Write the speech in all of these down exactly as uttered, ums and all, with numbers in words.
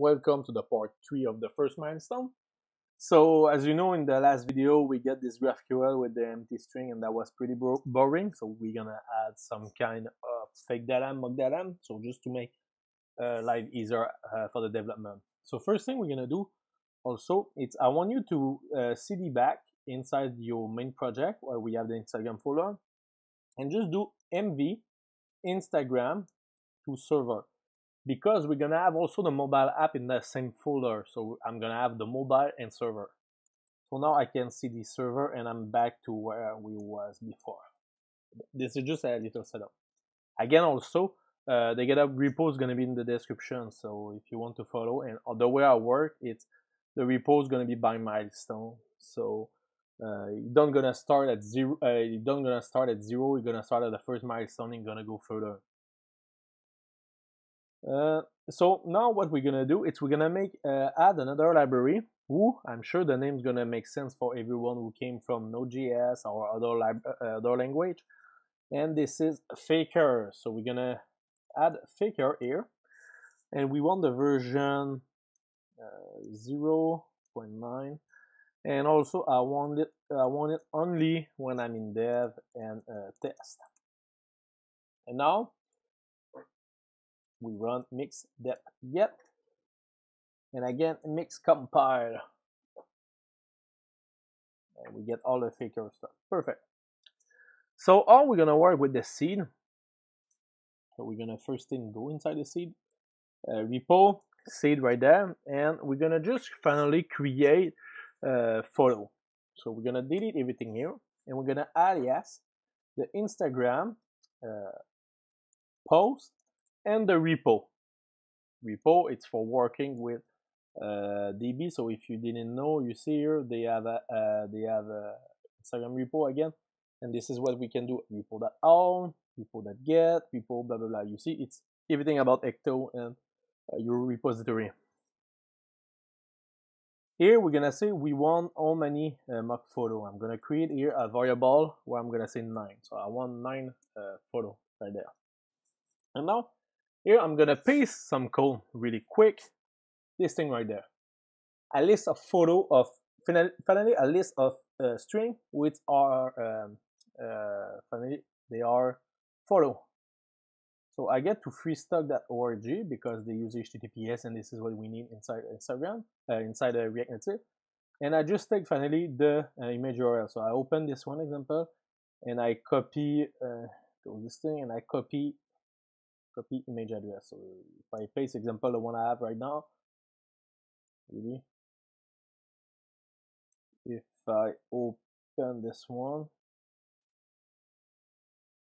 Welcome to the part three of the first milestone. So as you know, in the last video, we get this GraphQL with the empty string and that was pretty boring. So we're gonna add some kind of fake datum, mock datum. So just to make uh, life easier uh, for the development. So first thing we're gonna do also, it's I want you to uh, C D back inside your main project where we have the Instagram folder and just do M V Instagram to server. Because we're gonna have also the mobile app in the same folder, so I'm gonna have the mobile and server. So now I can see the server and I'm back to where we was before. This is just a little setup. Again, also uh, the GitHub repo is gonna be in the description, so if you want to follow. And the way I work, it's the repo is gonna be by milestone. So uh, you don't gonna start at zero. Uh, you don't gonna start at zero. You're gonna start at the first milestone and gonna go further. Uh, so now what we're gonna do is we're gonna make uh, add another library. Who I'm sure the name's gonna make sense for everyone who came from Node.js or other lab, uh, other language. And this is Faker. So we're gonna add Faker here, and we want the version uh, zero point nine. And also I want it. I want it only when I'm in dev and uh, test. And now we run mix dep get, and again mix compile, and we get all the Faker stuff. Perfect. So all we're gonna work with the seed. So we're gonna first thing go inside the seed uh, repo seed right there, and we're gonna just finally create a photo. So we're gonna delete everything here, and we're gonna alias the Instagram uh, post. And the repo. Repo, it's for working with uh, D B. So if you didn't know, you see here they have a uh, they have a Instagram repo again, and this is what we can do: repo.all, repo.get, repo blah blah blah. You see, it's everything about Ecto and uh, your repository. Here we're gonna say we want how many uh, mock photo. I'm gonna create here a variable where I'm gonna say nine. So I want nine uh, photo right there. And now, here I'm gonna paste some code really quick. This thing right there, a list of photo of finally a list of uh, string which are um, uh, finally they are photo. So I get to freestock dot org because they use H T T P S and this is what we need inside Instagram, uh, inside uh, React Native. And I just take finally the uh, image U R L. So I open this one example and I copy uh, this thing and I copy. Copy image address. So if I paste example the one I have right now, really, if I open this one,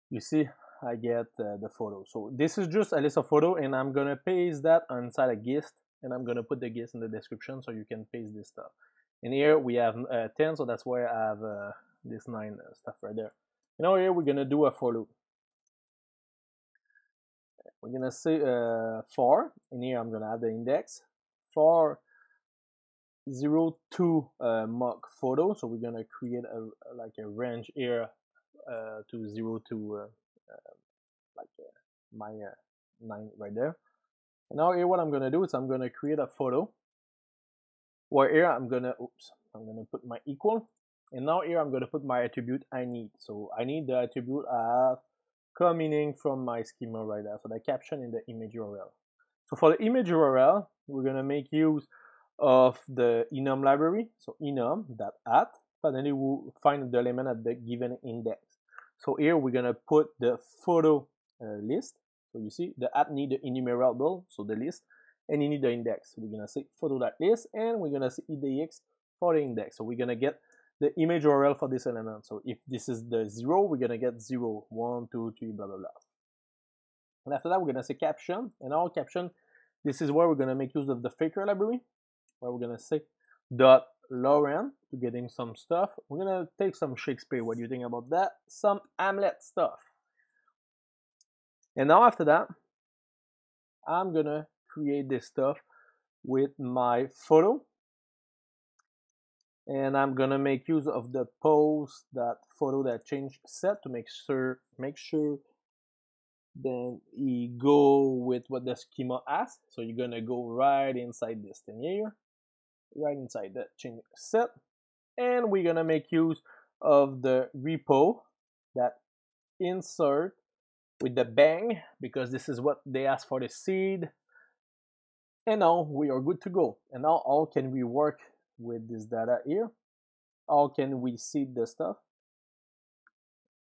you see I get uh, the photo. So this is just a list of photo, and I'm gonna paste that inside a gist, and I'm gonna put the gist in the description so you can paste this stuff. And here we have uh, ten, so that's why I have uh, this nine uh, stuff right there. And now here we're gonna do a for loop. We're gonna say uh, for, and here I'm gonna add the index for zero to uh, mock photo. So we're gonna create a like a range here uh, to zero to uh, uh, like uh, my uh, nine right there. And now here what I'm gonna do is I'm gonna create a photo where here I'm gonna oops I'm gonna put my equal, and now here I'm gonna put my attribute I need. So I need the attribute I have coming from my schema right there, so the caption in the image U R L. So for the image U R L, we're gonna make use of the enum library. So enum.at, finally we'll find the element at the given index. So here we're gonna put the photo uh, list. So you see the at need the enumerable, so the list, and you need the index. So we're gonna say photo.list, and we're gonna say edx for the index. So we're gonna get the image U R L for this element. So if this is the zero, we're gonna get zero, one, two, three, blah blah blah. And after that, we're gonna say caption. And our caption, this is where we're gonna make use of the Faker library, where we're gonna say dot Lauren to getting some stuff. We're gonna take some Shakespeare. What do you think about that? Some Hamlet stuff. And now after that, I'm gonna create this stuff with my photo. And I'm gonna make use of the post that photo that change set to make sure make sure Then you go with what the schema asks. So you're gonna go right inside this thing here, right inside that change set. And we're gonna make use of the repo that insert with the bang, because this is what they asked for the seed. And now we are good to go. And now how can we work with this data here? How can we seed the stuff?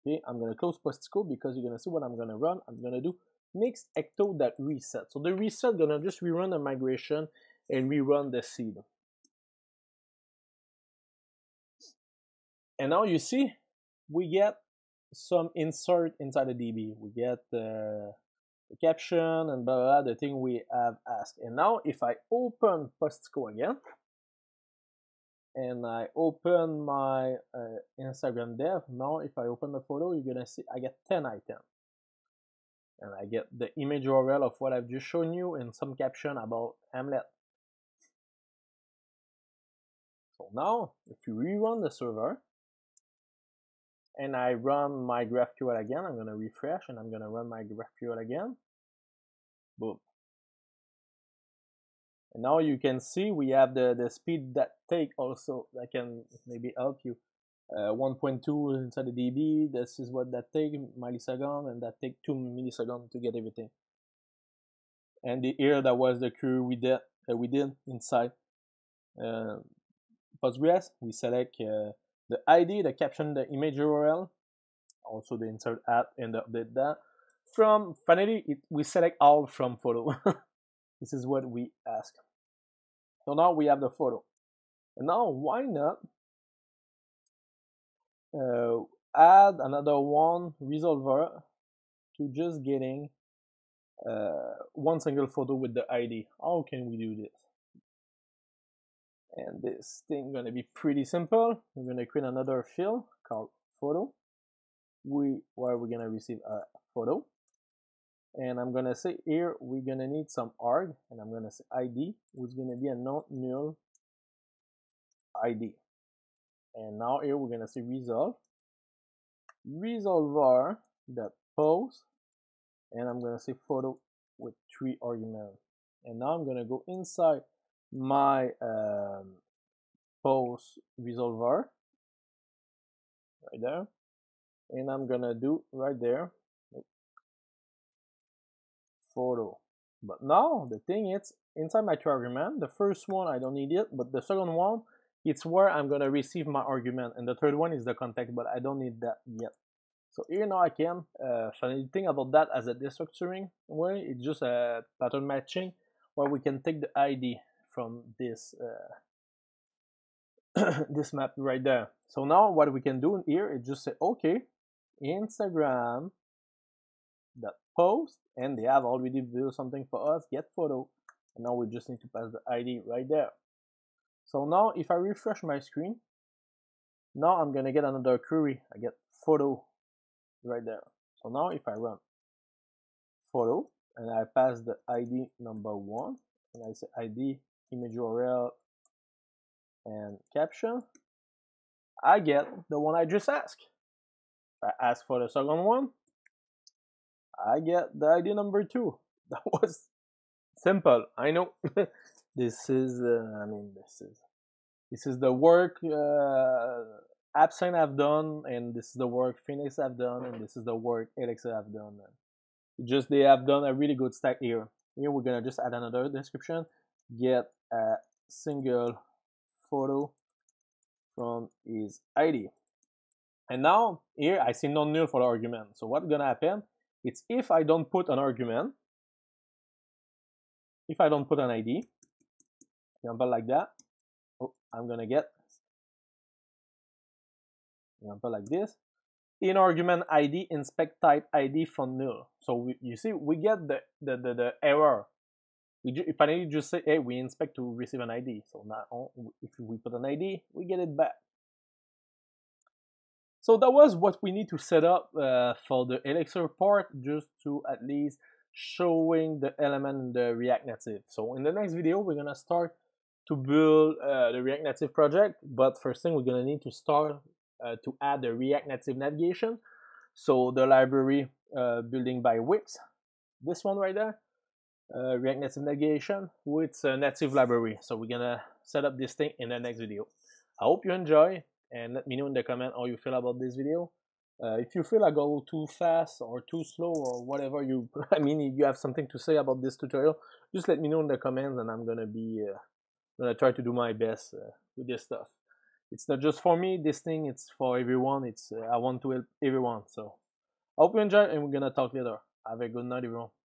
Okay, I'm gonna close Postico because you're gonna see what I'm gonna run. I'm gonna do mix ecto that reset. So the reset gonna just rerun the migration and rerun the seed. And now you see we get some insert inside the D B. We get uh, the caption and blah, blah, the thing we have asked. And now if I open Postico again, and I open my uh, Instagram dev, now if I open the photo, you're gonna see I get ten items. And I get the image U R L of what I've just shown you and some caption about Hamlet. So now, if you rerun the server, and I run my GraphQL again, I'm gonna refresh and I'm gonna run my GraphQL again. Boom. And now you can see we have the, the speed that take also, that can maybe help you. Uh, one point two inside the D B, this is what that take, millisecond, and that take two milliseconds to get everything. And the here, that was the query we did, uh, we did inside uh, Postgres. We select uh, the I D, the caption, the image U R L, also the insert app and the update that. From finally, it, we select all from photo. This is what we ask. So now we have the photo. And now why not uh, add another one resolver to just getting uh, one single photo with the I D. How can we do this? And this thing gonna be pretty simple. We're gonna create another field called photo. We where we're gonna receive a photo. And I'm gonna say here we're gonna need some arg, and I'm gonna say I D, which is gonna be a non null I D. And now here we're gonna say resolve resolver that post, and I'm gonna say photo with three arguments. And now I'm gonna go inside my um, post resolver right there, and I'm gonna do right there photo. But now the thing is inside my two argument, the first one I don't need it, but the second one it's where I'm gonna receive my argument, and the third one is the context, but I don't need that yet. So here now I can uh, finally think about that as a destructuring way. It's just a pattern matching where we can take the I D from this uh, this map right there. So now what we can do in here is just say okay Instagram that post, and they have already built something for us, get photo, and now we just need to pass the I D right there. So now if I refresh my screen, now I'm gonna get another query. I get photo right there. So now if I run photo and I pass the I D number one, and I say I D image U R L and caption, I get the one I just asked. I asked for the second one, I get the I D number two. That was simple, I know. This is, uh, I mean, this is this is the work uh, Absinthe have done, and this is the work Phoenix have done, and this is the work Elixir have done. Just they have done a really good stack here. Here we're gonna just add another description. Get a single photo from his I D. And now here I see non null for the argument. So what's gonna happen? It's if I don't put an argument, if I don't put an I D, example like that, oh, I'm gonna get, example like this, in argument I D, inspect type I D from null. So we, you see, we get the, the, the, the error. We ju if I need to just say, hey, we inspect to receive an I D. So now if we put an I D, we get it back. So that was what we need to set up uh, for the Elixir part, just to at least showing the element in the React Native. So in the next video, we're gonna start to build uh, the React Native project, but first thing we're gonna need to start uh, to add the React Native navigation. So the library uh, building by Wix, this one right there, uh, React Native Navigation with a native library. So we're gonna set up this thing in the next video. I hope you enjoy, and let me know in the comment how you feel about this video. Uh, if you feel I go too fast or too slow or whatever, you I mean you have something to say about this tutorial, just let me know in the comments, and I'm gonna be uh, gonna try to do my best uh, with this stuff. It's not just for me, this thing, it's for everyone. It's uh, I want to help everyone. So I hope you enjoy, and we're gonna talk later. Have a good night, everyone.